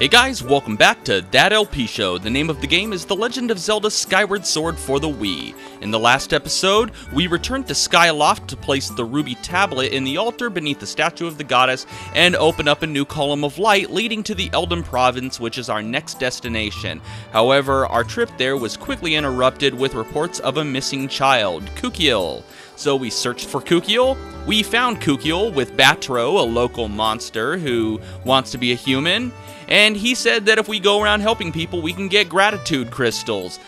Hey guys, welcome back to That LP Show. The name of the game is The Legend of Zelda: Skyward Sword for the Wii. In the last episode, we returned to Skyloft to place the ruby tablet in the altar beneath the statue of the goddess and open up a new column of light leading to the Eldin Province, which is our next destination. However, our trip there was quickly interrupted with reports of a missing child, Kukiel. So we searched for Kukiel. We found Kukiel with Batro, a local monster who wants to be a human. And he said that if we go around helping people, we can get gratitude crystals.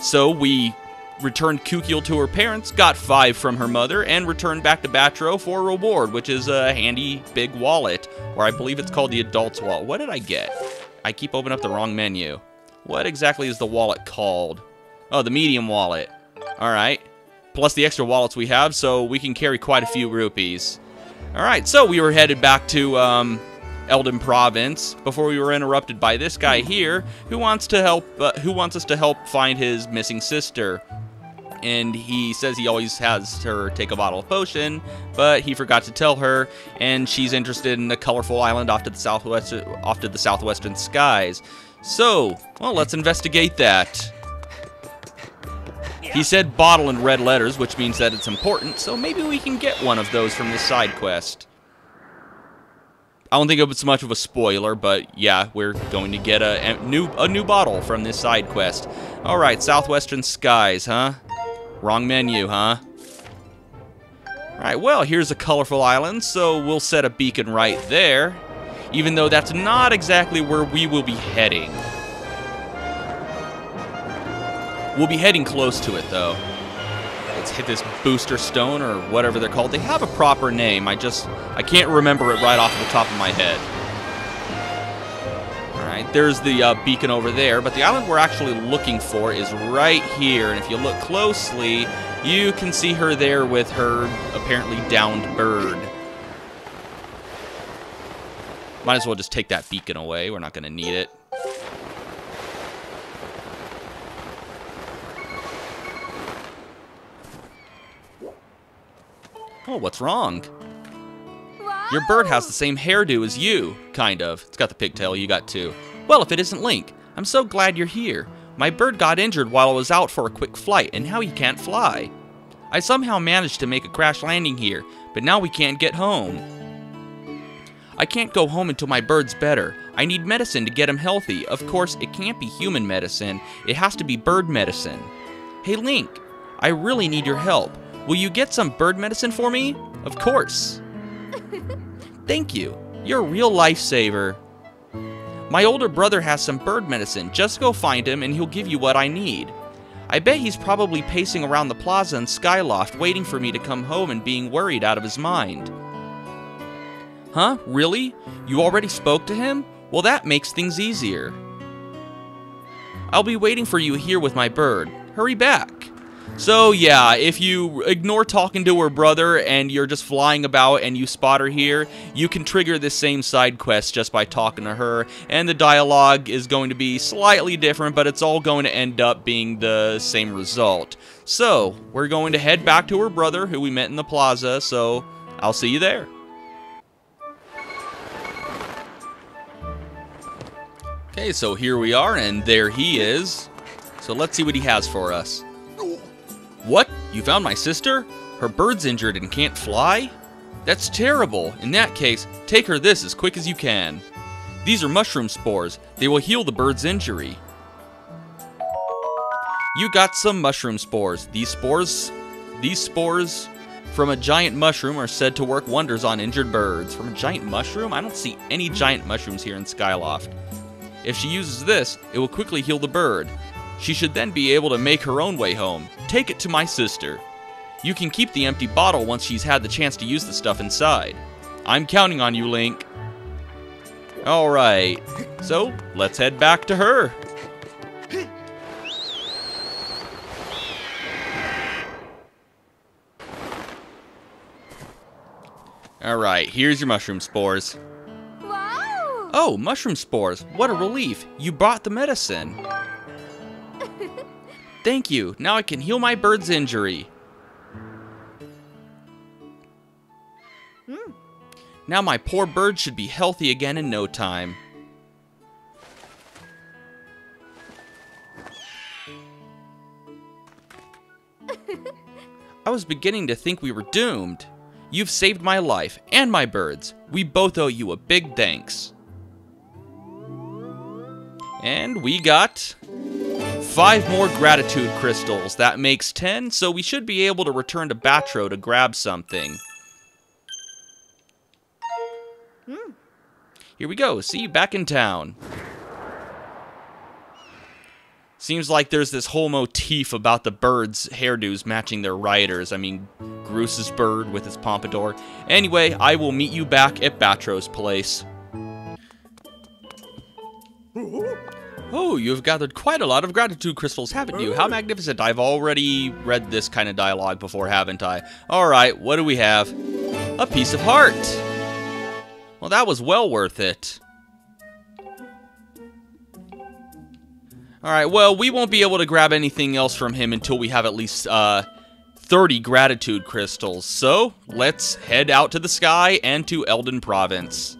So we returned Kukiel to her parents, got 5 from her mother, and returned back to Batro for a reward, which is a handy big wallet, or I believe it's called the adult's wallet. What did I get? I keep opening up the wrong menu. What exactly is the wallet called? Oh, the medium wallet. All right. Plus the extra wallets we have, so we can carry quite a few rupees. All right, so we were headed back to Eldin Province before we were interrupted by this guy here who wants to help who wants us to help find his missing sister, and he says he always has her take a bottle of potion, but he forgot to tell her, and she's interested in a colorful island off to the southwest, off to the southwestern skies. So, well, let's investigate that. He said bottle in red letters, which means that it's important, so maybe we can get one of those from this side quest. I don't think it's much of a spoiler, but yeah, we're going to get a new bottle from this side quest. All right, southwestern skies, huh? Wrong menu, huh? All right, well, here's a colorful island, so we'll set a beacon right there, even though that's not exactly where we will be heading. We'll be heading close to it, though. Let's hit this booster stone or whatever they're called. They have a proper name. I can't remember it right off the top of my head. All right, there's the beacon over there, but the island we're actually looking for is right here. And if you look closely, you can see her there with her apparently downed bird. Might as well just take that beacon away. We're not going to need it. Oh, what's wrong? Whoa. Your bird has the same hairdo as you, kind of. It's got the pigtail, you got too. Well, if it isn't Link, I'm so glad you're here. My bird got injured while I was out for a quick flight, and now he can't fly. I somehow managed to make a crash landing here, but now we can't get home. I can't go home until my bird's better. I need medicine to get him healthy. Of course, it can't be human medicine. It has to be bird medicine. Hey, Link, I really need your help. Will you get some bird medicine for me? Of course. Thank you. You're a real lifesaver. My older brother has some bird medicine. Just go find him and he'll give you what I need. I bet he's probably pacing around the plaza in Skyloft waiting for me to come home and being worried out of his mind. Huh? Really? You already spoke to him? Well, that makes things easier. I'll be waiting for you here with my bird. Hurry back. So yeah, if you ignore talking to her brother and you're just flying about and you spot her here, you can trigger this same side quest just by talking to her, and the dialogue is going to be slightly different, but it's all going to end up being the same result. So, we're going to head back to her brother who we met in the plaza, so I'll see you there. Okay, so here we are, and there he is. So let's see what he has for us. What? You found my sister? Her bird's injured and can't fly? That's terrible. In that case, take her this as quick as you can. These are mushroom spores. They will heal the bird's injury. You got some mushroom spores. These spores from a giant mushroom are said to work wonders on injured birds. From a giant mushroom? I don't see any giant mushrooms here in Skyloft. If she uses this, it will quickly heal the bird. She should then be able to make her own way home. Take it to my sister. You can keep the empty bottle once she's had the chance to use the stuff inside. I'm counting on you, Link. Alright, so let's head back to her. Alright, here's your mushroom spores. Wow! Oh, mushroom spores. What a relief. You brought the medicine. Thank you. Now I can heal my bird's injury. Now my poor bird should be healthy again in no time. I was beginning to think we were doomed. You've saved my life and my birds. We both owe you a big thanks. And we got 5 more gratitude crystals. That makes 10, so we should be able to return to Batro to grab something. Here we go. See you back in town. Seems like there's this whole motif about the birds' hairdos matching their riders. I mean, Groose's bird with his pompadour. Anyway, I will meet you back at Batro's place. Oh, you've gathered quite a lot of gratitude crystals, haven't you? How magnificent. I've already read this kind of dialogue before, haven't I? Alright, what do we have? A piece of heart. Well, that was well worth it. Alright, well, we won't be able to grab anything else from him until we have at least 30 gratitude crystals. So, let's head out to the sky and to Eldin Province.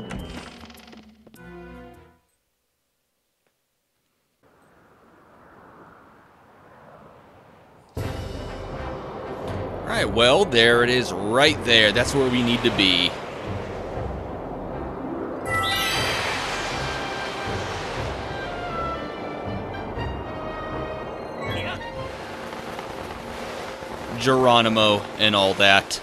Alright, well, there it is right there. That's where we need to be. Geronimo and all that.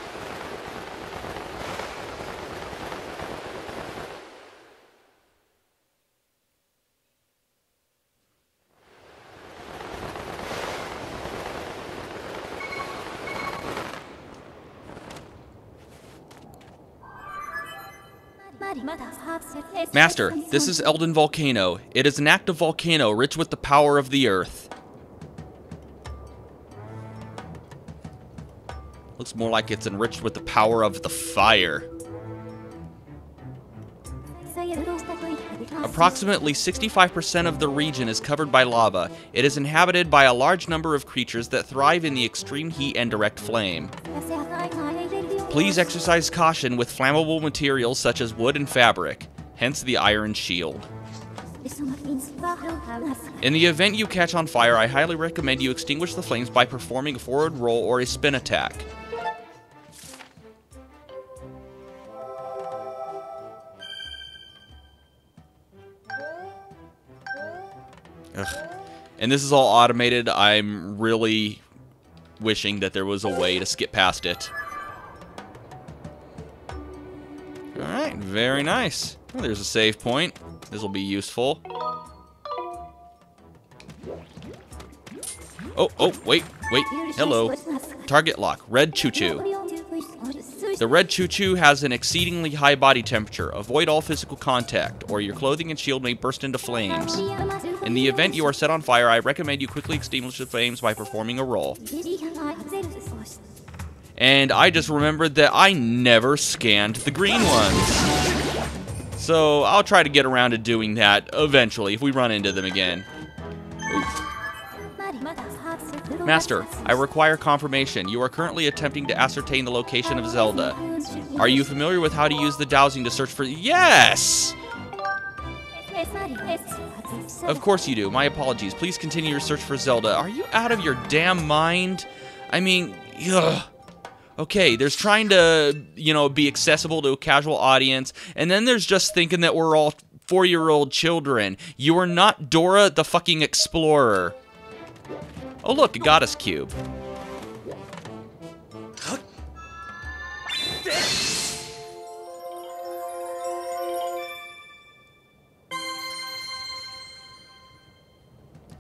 Master, this is Eldin Volcano. It is an active volcano rich with the power of the earth. Looks more like it's enriched with the power of the fire. Approximately 65% of the region is covered by lava. It is inhabited by a large number of creatures that thrive in the extreme heat and direct flame. Please exercise caution with flammable materials such as wood and fabric, hence the iron shield. In the event you catch on fire, I highly recommend you extinguish the flames by performing a forward roll or a spin attack. Ugh. And this is all automated. I'm really wishing that there was a way to skip past it. Alright, very nice. Well, there's a save point. This will be useful. Oh, wait. Hello. Target lock. Red Choo-Choo. The red Choo-Choo has an exceedingly high body temperature. Avoid all physical contact, or your clothing and shield may burst into flames. In the event you are set on fire, I recommend you quickly extinguish the flames by performing a roll. And I just remembered that I never scanned the green ones. So, I'll try to get around to doing that eventually, if we run into them again. Oops. Master, I require confirmation. You are currently attempting to ascertain the location of Zelda. Are you familiar with how to use the dowsing to search for... Yes! Of course you do. My apologies. Please continue your search for Zelda. Are you out of your damn mind? I mean, ugh. Okay, there's trying to, you know, be accessible to a casual audience, and then there's just thinking that we're all 4-year-old children. You are not Dora the fucking Explorer. Oh look, a goddess cube. Huh?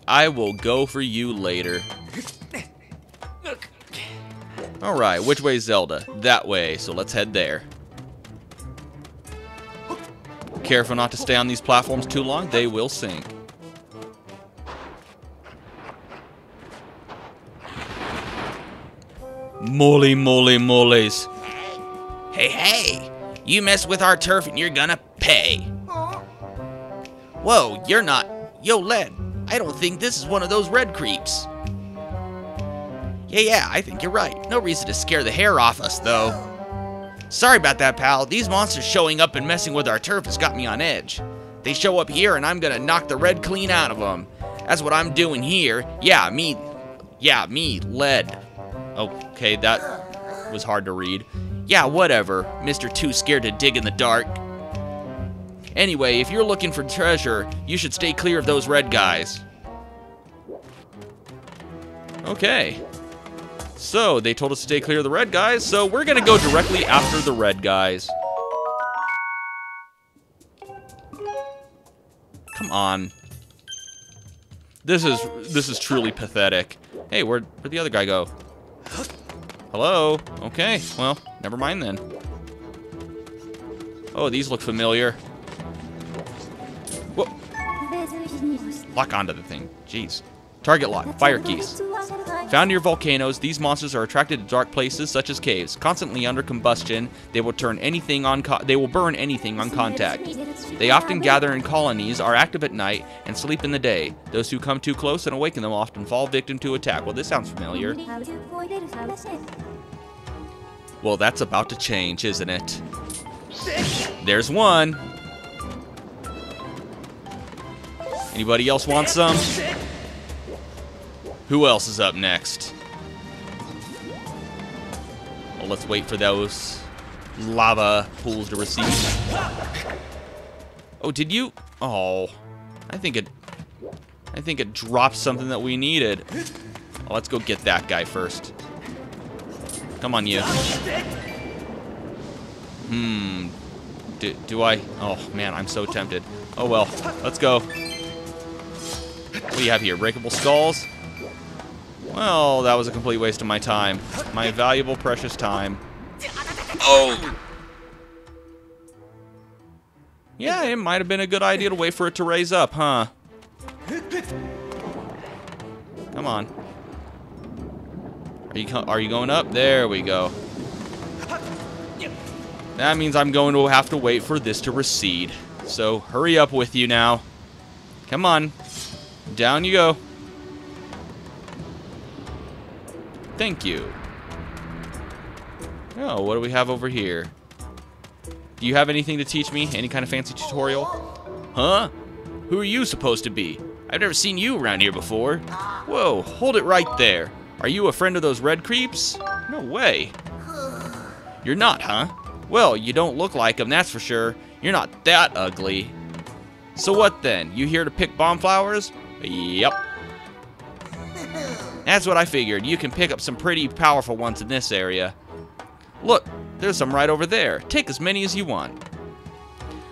I will go for you later. Alright, which way is Zelda? That way, so let's head there. Careful not to stay on these platforms too long, they will sink. Moly moly molies. Hey! You mess with our turf and you're gonna pay. Whoa, you're not... Yo, Led, I don't think this is one of those red creeps. Yeah, I think you're right. No reason to scare the hair off us, though. Sorry about that, pal. These monsters showing up and messing with our turf has got me on edge. They show up here, and I'm gonna knock the red clean out of them. That's what I'm doing here. Yeah, me Led. Okay, that was hard to read. Yeah, whatever. Mr. Too Scared to Dig in the Dark. Anyway, if you're looking for treasure, you should stay clear of those red guys. Okay. So, they told us to stay clear of the red guys, so we're gonna go directly after the red guys. Come on. This is truly pathetic. Hey, where'd the other guy go? Hello? Okay, well, never mind then. Oh, these look familiar. Whoa. Lock onto the thing. Jeez. Target lock. Fire keys. Found near volcanoes, these monsters are attracted to dark places such as caves. Constantly under combustion, they will burn anything on contact. They often gather in colonies, are active at night, and sleep in the day. Those who come too close and awaken them often fall victim to attack. Well, this sounds familiar. Well, that's about to change, isn't it? There's one. Anybody else want some? Who else is up next? Well, let's wait for those lava pools to recede. Oh, did you? Oh, I think it dropped something that we needed. Well, let's go get that guy first. Come on, you. Do I? Oh man, I'm so tempted. Oh well, let's go. What do you have here? Breakable skulls? Well, that was a complete waste of my time. My valuable, precious time. Oh! Yeah, it might have been a good idea to wait for it to raise up, huh? Come on. Are you going up? There we go. That means I'm going to have to wait for this to recede. So, hurry up with you now. Come on. Down you go. Thank you. Oh, what do we have over here? Do you have anything to teach me? Any kind of fancy tutorial? Huh? Who are you supposed to be? I've never seen you around here before. Whoa, hold it right there. Are you a friend of those red creeps? No way. You're not, huh? Well, you don't look like them, that's for sure. You're not that ugly. So what then? You here to pick bomb flowers? Yep. That's what I figured. You can pick up some pretty powerful ones in this area. Look, there's some right over there. Take as many as you want.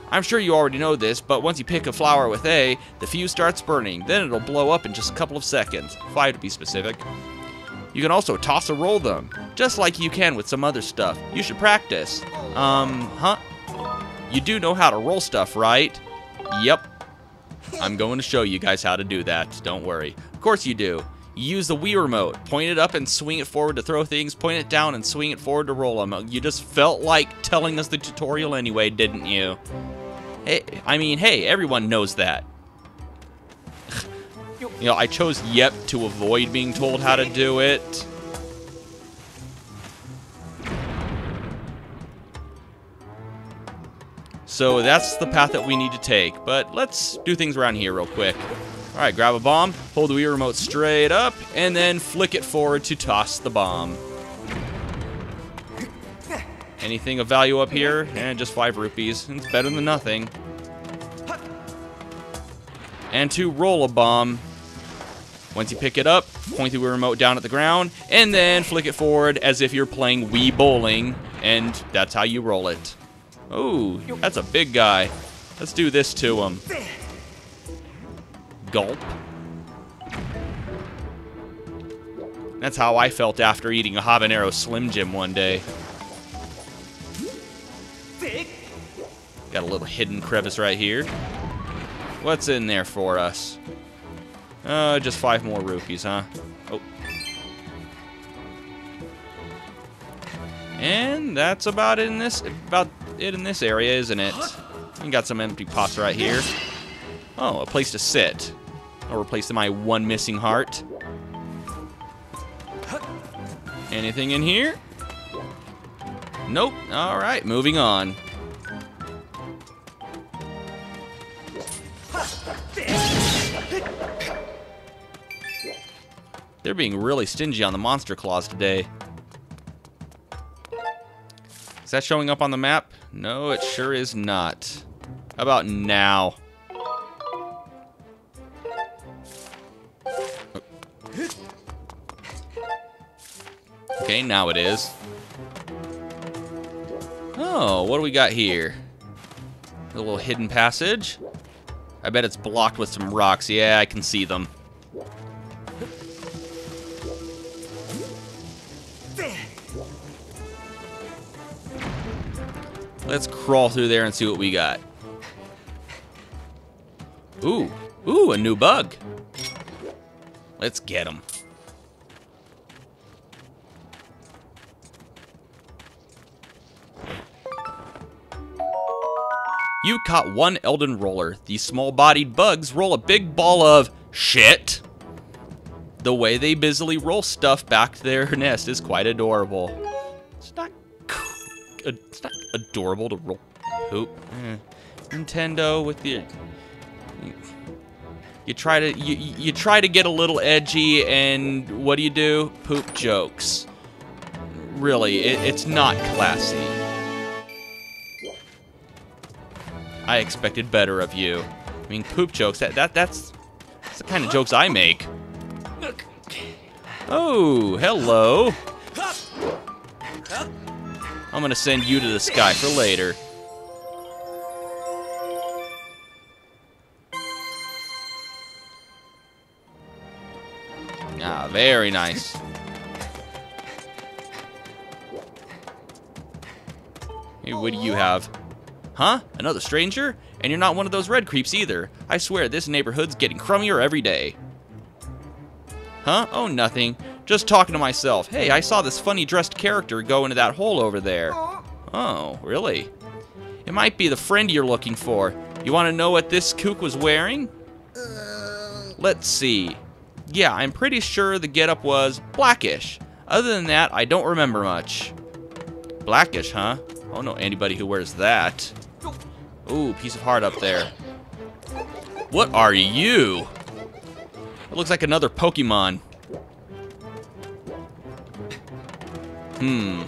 I'm sure you already know this, but once you pick a flower with A, the fuse starts burning. Then it'll blow up in just a couple of seconds. 5 to be specific. You can also toss or roll them, just like you can with some other stuff. You should practice. Huh? You do know how to roll stuff, right? Yep. I'm going to show you guys how to do that. Don't worry. Of course you do. Use the Wii Remote. Point it up and swing it forward to throw things. Point it down and swing it forward to roll them. You just felt like telling us the tutorial anyway, didn't you? Hey, I mean, hey, everyone knows that. You know, I chose yep to avoid being told how to do it. So that's the path that we need to take. But let's do things around here real quick. Alright, grab a bomb, hold the Wii Remote straight up, and then flick it forward to toss the bomb. Anything of value up here? And just 5 rupees. It's better than nothing. And to roll a bomb. Once you pick it up, point the Wii Remote down at the ground, and then flick it forward as if you're playing Wii Bowling, and that's how you roll it. Ooh, that's a big guy. Let's do this to him. Gulp. That's how I felt after eating a habanero Slim Jim one day. Got a little hidden crevice right here. What's in there for us? Just 5 more rupees, huh? Oh. And that's about it in this area, isn't it? We got some empty pots right here. Oh, a place to sit. I'll replace my one missing heart. Anything in here? Nope. All right, moving on. They're being really stingy on the monster claws today. Is that showing up on the map? No, it sure is not. How about now? Okay, now it is. Oh, what do we got here? A little hidden passage. I bet it's blocked with some rocks. Yeah, I can see them. Let's crawl through there and see what we got. Ooh, ooh, a new bug. Let's get him. You caught one Eldin roller. These small-bodied bugs roll a big ball of shit. The way they busily roll stuff back to their nest is quite adorable. It's not adorable to roll poop. Nintendo with the you try to get a little edgy, and what do? Poop jokes. Really, it's not classy. I expected better of you. I mean, poop jokes, that's the kind of jokes I make. Oh, hello. I'm gonna send you to the sky for later. Ah, very nice. Hey, what do you have? Huh? Another stranger? And you're not one of those red creeps either. I swear, this neighborhood's getting crummier every day. Huh? Oh, nothing. Just talking to myself. Hey, I saw this funny dressed character go into that hole over there. Oh, really? It might be the friend you're looking for. You want to know what this kook was wearing? Let's see. Yeah, I'm pretty sure the getup was blackish. Other than that, I don't remember much. Blackish, huh? I don't know anybody who wears that. Ooh, piece of heart up there. What are you? It looks like another Pokemon. Hmm.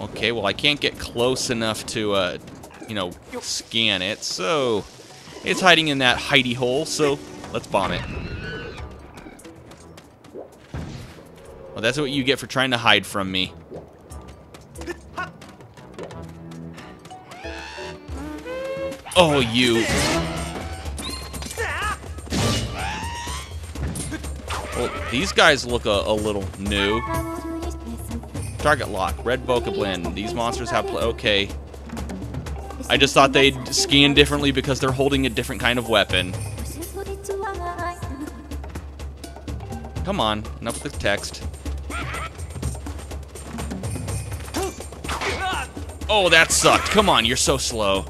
Okay, well I can't get close enough to, you know, scan it, so it's hiding in that hidey hole, so let's bomb it. Well, that's what you get for trying to hide from me. Oh, you. Well, these guys look a little new. Target lock, red Bokoblin. These monsters have... Okay. I just thought they'd scan differently because they're holding a different kind of weapon. Come on, enough with the text. Oh, that sucked. Come on, you're so slow.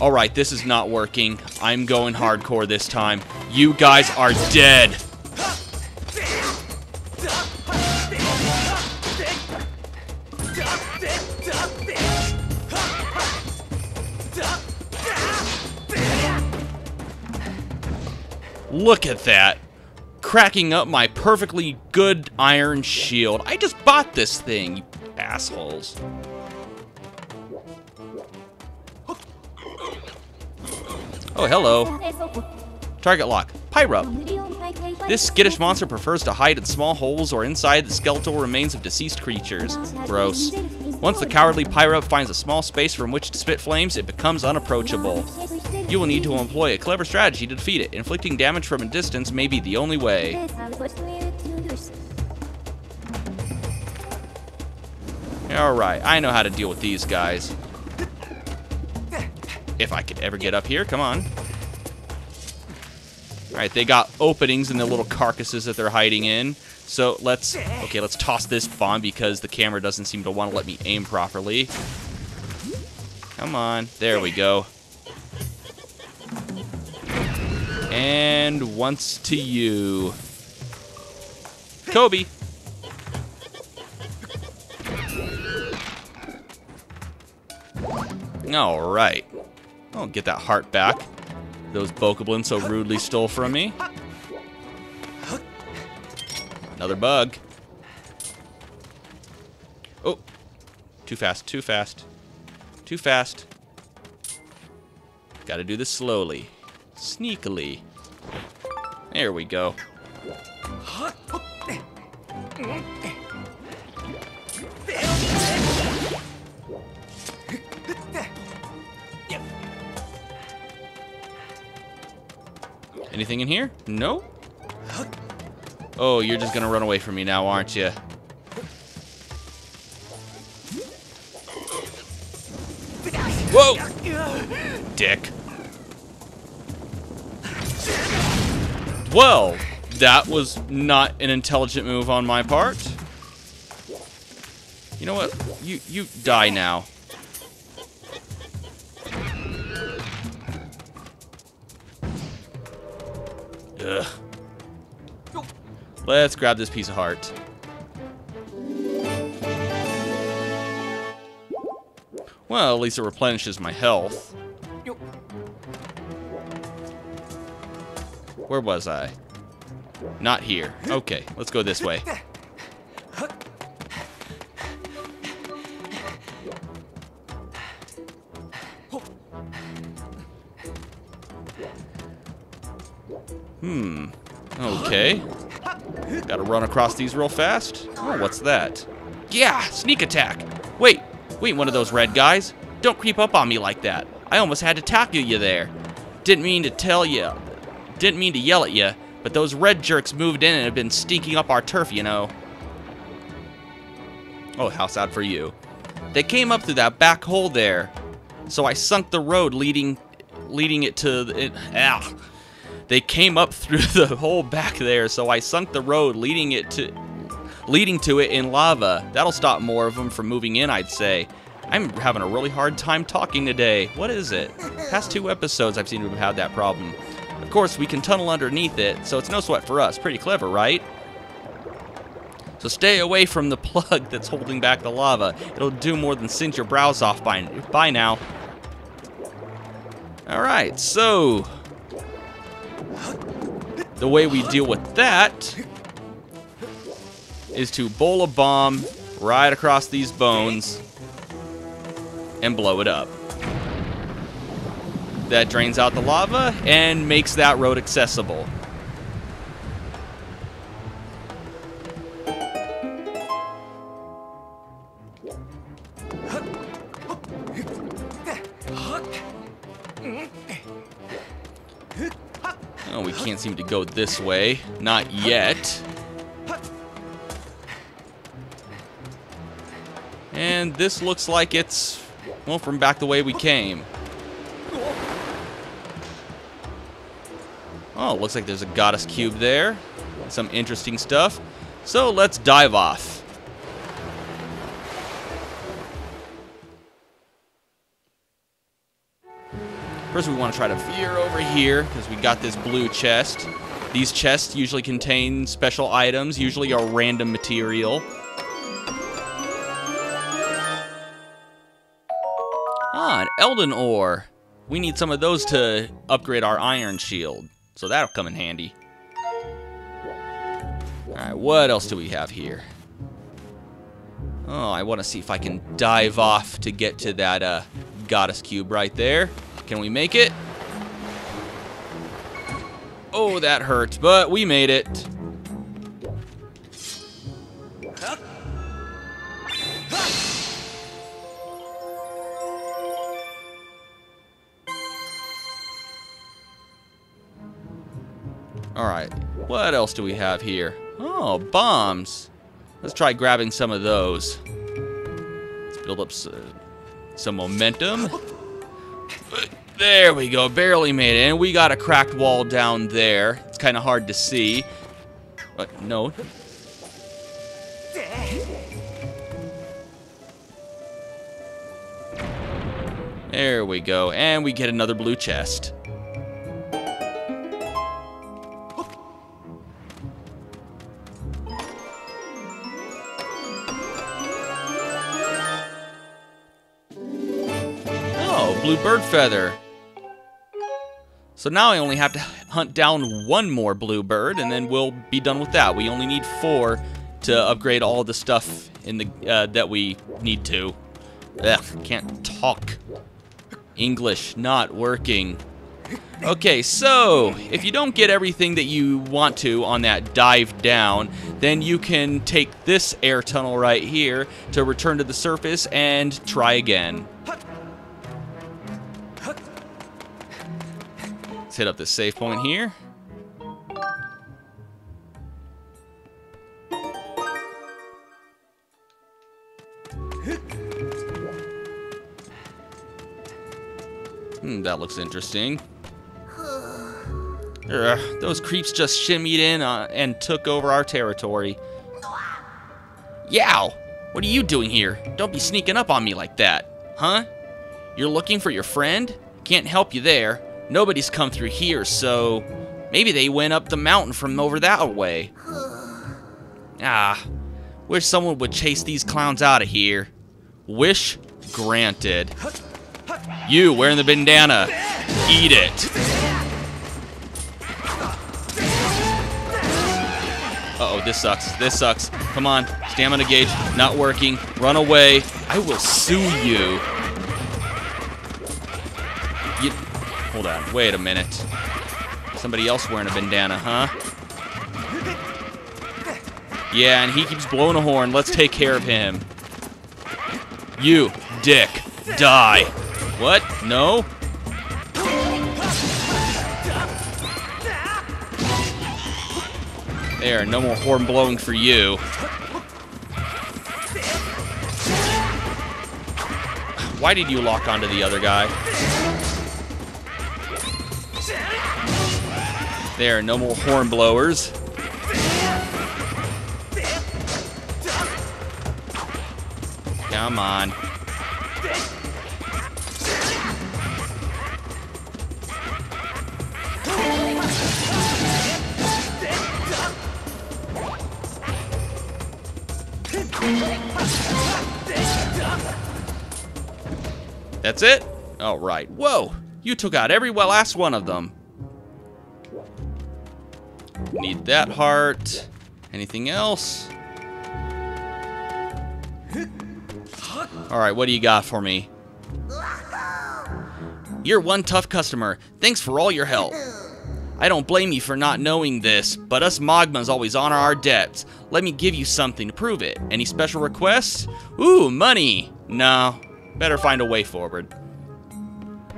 Alright, this is not working. I'm going hardcore this time. You guys are dead. Look at that. Cracking up my perfectly good iron shield. I just bought this thing, you assholes. Oh, hello. Target lock. Pyrup. This skittish monster prefers to hide in small holes or inside the skeletal remains of deceased creatures. Gross. Once the cowardly Pyrup finds a small space from which to spit flames, it becomes unapproachable. You will need to employ a clever strategy to defeat it. Inflicting damage from a distance may be the only way. Alright, I know how to deal with these guys. If I could ever get up here, come on. Alright, they got openings in the little carcasses that they're hiding in. So let's... Okay, let's toss this bomb because the camera doesn't seem to want to let me aim properly. Come on. There we go. And once to you. Kobe! Alright. I'll get that heart back those Bokoblin so rudely stole from me. Another bug. Oh. Too fast, too fast. Too fast. Gotta do this slowly. Sneakily. There we go. Anything in here? No? Oh, you're just gonna run away from me now, aren't you? Whoa! Dick. Well, that was not an intelligent move on my part. You know what? You die now. Ugh. Let's grab this piece of heart. Well, at least it replenishes my health. Where was I? Not here. Okay, let's go this way. Hmm. Okay. Gotta run across these real fast. Oh, what's that? Yeah, sneak attack. Wait, we ain't one of those red guys. Don't creep up on me like that. I almost had to tackle you there. Didn't mean to yell at you, but those red jerks moved in and have been stinking up our turf, you know. Oh, how sad for you. They came up through that back hole there, so I sunk the road leading it to the... They came up through the hole back there, so I sunk the road leading to it in lava. That'll stop more of them from moving in, I'd say. I'm having a really hard time talking today. What is it? Past two episodes I've seen we've had that problem. Of course, we can tunnel underneath it, so it's no sweat for us. Pretty clever, right? So stay away from the plug that's holding back the lava. It'll do more than singe your brows off by now. Alright, so... the way we deal with that is to bowl a bomb right across these bones and blow it up. That drains out the lava and makes that road accessible. Oh, we can't seem to go this way. Not yet. And this looks like it's, well, from back the way we came. Oh, looks like there's a goddess cube there. Some interesting stuff. So let's dive off. First we want to try to veer over here because we got this blue chest. These chests usually contain special items, usually a random material. Ah, an Eldin ore. We need some of those to upgrade our iron shield. So that'll come in handy. Alright, what else do we have here? Oh, I want to see if I can dive off to get to that goddess cube right there. Can we make it? Oh, that hurts, but we made it. Alright, what else do we have here? Oh, bombs. Let's try grabbing some of those. Let's build up some momentum. There we go, barely made it. And we got a cracked wall down there. It's kind of hard to see. But no. There we go, and we get another blue chest. Blue bird feather. So now I only have to hunt down one more blue bird, and then we'll be done with that. We only need 4 to upgrade all the stuff in the that we need to. Ugh, can't talk. English not working. Okay, so if you don't get everything that you want to on that dive down, then you can take this air tunnel right here to return to the surface and try again. Let's hit up this save point here. That looks interesting. Ugh, those creeps just shimmied in and took over our territory. Yow! What are you doing here? Don't be sneaking up on me like that. Huh? You're looking for your friend? Can't help you there. Nobody's come through here, so... Maybe they went up the mountain from over that way. Ah. Wish someone would chase these clowns out of here. Wish granted. You, wearing the bandana. Eat it. Uh-oh, this sucks. This sucks. Come on. Stamina gauge. Not working. Run away. I will sue you. Hold on. Wait a minute. Somebody else wearing a bandana, huh? Yeah, and he keeps blowing a horn. Let's take care of him. You, dick. Die. What? No? There, no more horn blowing for you. Why did you lock onto the other guy? There, no more horn blowers. Come on. That's it? Alright. Whoa! You took out every well-ass one of them. Need that heart. Anything else? Alright, what do you got for me? You're one tough customer. Thanks for all your help. I don't blame you for not knowing this, but us Mogmas always honor our debts. Let me give you something to prove it. Any special requests? Ooh, money! No. Better find a way forward.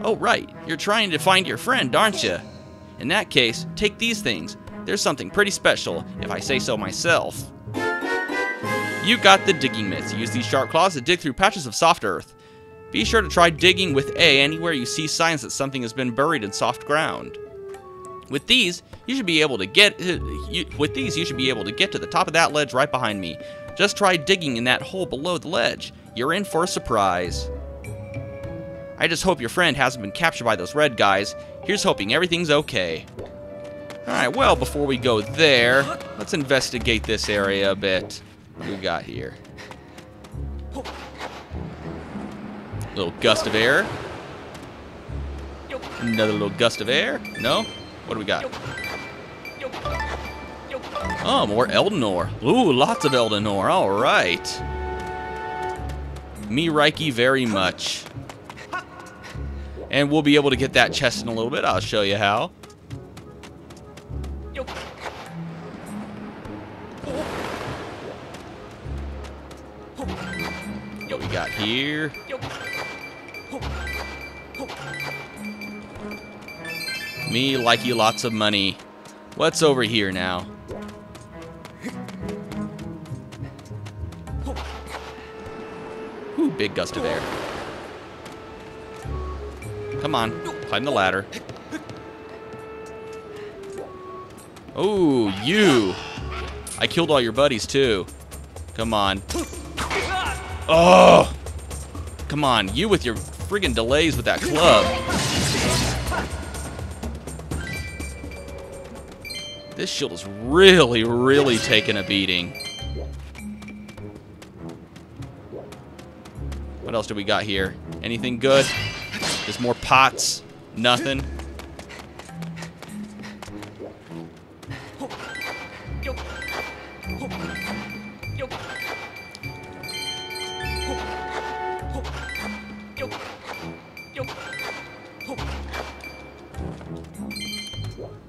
Oh, right. You're trying to find your friend, aren't you? In that case, take these things. There's something pretty special, if I say so myself. You got the digging mitts. Use these sharp claws to dig through patches of soft earth. Be sure to try digging with A anywhere you see signs that something has been buried in soft ground. With these, you should be able to get to the top of that ledge right behind me. Just try digging in that hole below the ledge. You're in for a surprise. I just hope your friend hasn't been captured by those red guys. Here's hoping everything's okay. Alright, well, before we go there, let's investigate this area a bit. What do we got here? Little gust of air. Another little gust of air. No? What do we got? Oh, more Eldin ore. Ooh, lots of Eldin ore. All right. Me reiki very much. And we'll be able to get that chest in a little bit. I'll show you how. What we got here? Me like you lots of money. What's over here now? Ooh, big gust of air. Come on, climb the ladder. Oh, you! I killed all your buddies too. Come on. Oh! Come on, you with your friggin' delays with that club. This shield is really, really taking a beating. What else do we got here? Anything good? Just more pots. Nothing.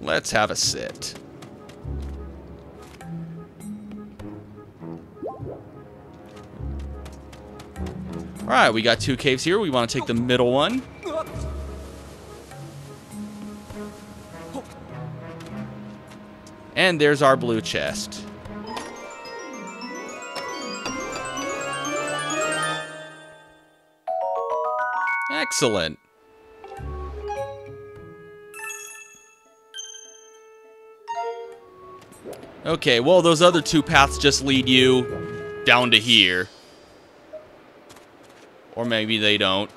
Let's have a sit. All right, we got two caves here. We want to take the middle one. And there's our blue chest. Excellent. Okay, well, those other two paths just lead you down to here. Or maybe they don't.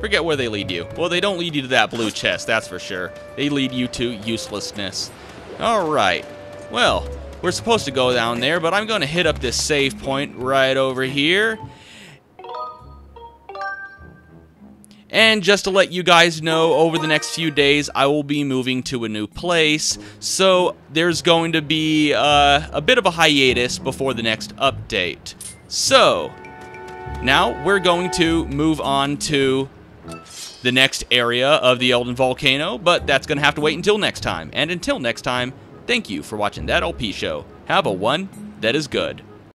Forget where they lead you. Well, they don't lead you to that blue chest, that's for sure. They lead you to uselessness. Alright. Well, we're supposed to go down there, but I'm going to hit up this save point right over here. And just to let you guys know, over the next few days, I will be moving to a new place. So there's going to be a bit of a hiatus before the next update. So now we're going to move on to the next area of the Eldin Volcano, but that's going to have to wait until next time. And until next time, thank you for watching That LP Show. Have a one that is good.